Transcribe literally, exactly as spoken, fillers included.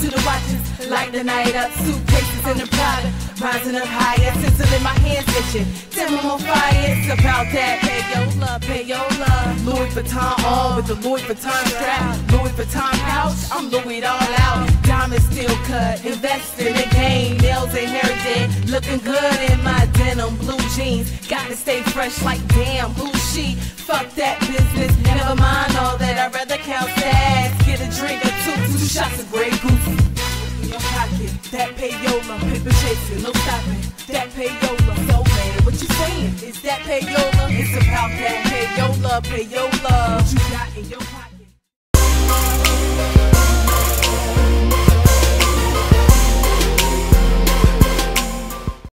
to the watches, light the night up, suitcases in the powder, rising up higher, sizzling my hands itching, timber on fire, it's about that, pay your love, pay your love, Louis Vuitton on with the Louis Vuitton strap, Louis Vuitton pouch, I'm Louis it all out, diamonds still cut, invest in the game, nails and hair dead, looking good in my denim, blue jeans, gotta stay fresh like damn, who she, fuck that business, never mind all that, I'd rather count that, get a drink or two, two shots of Grey Goose. That payola, paper chasing, no stopping. That payola, so man, what you saying? Is that payola? It's about that payola, payola. What you got in your pocket?